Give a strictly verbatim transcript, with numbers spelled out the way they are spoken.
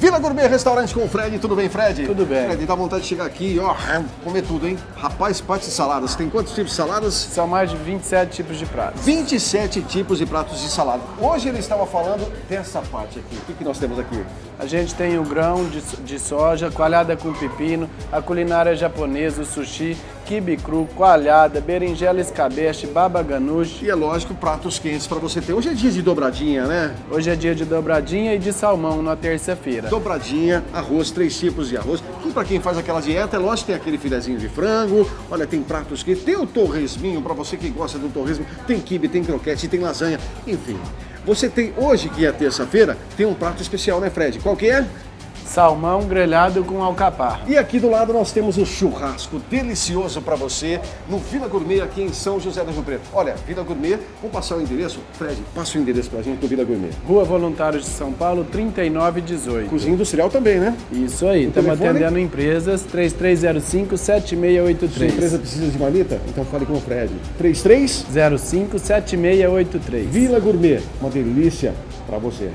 Vila Gourmet, restaurante com o Fred. Tudo bem, Fred? Tudo bem. Fred, dá vontade de chegar aqui e ó, comer tudo, hein? Rapaz, parte de saladas. Tem quantos tipos de saladas? São mais de vinte e sete tipos de pratos. vinte e sete tipos de pratos de salada. Hoje ele estava falando dessa parte aqui. O que, que nós temos aqui? A gente tem o grão de, de soja, coalhada com pepino, a culinária japonesa, o sushi, quibe cru, coalhada, berinjela escabeche, baba ganoush. E é lógico, pratos quentes para você ter. Hoje é dia de dobradinha, né? Hoje é dia de dobradinha e de salmão na terça-feira. Dobradinha, arroz, três tipos de arroz. E para quem faz aquela dieta, é lógico, tem aquele filezinho de frango. Olha, tem pratos quentes, tem o torresminho, para você que gosta do torresmo. Tem quibe, tem croquete, tem lasanha, enfim. Você tem, hoje que é terça-feira, tem um prato especial, né, Fred? Qual que é? Salmão grelhado com alcaparra. E aqui do lado nós temos um churrasco delicioso para você no Vila Gourmet aqui em São José do Rio Preto. Olha, Vila Gourmet, vamos passar o endereço? Fred, passa o endereço pra gente do Vila Gourmet. Rua Voluntários de São Paulo, trinta e nove dezoito. Cozinha industrial também, né? Isso aí, estamos atendendo empresas, três três zero cinco, sete seis oito três. Se a empresa precisa de marmita, então fale com o Fred. três três zero cinco, sete seis oito três. Vila Gourmet, uma delícia para você.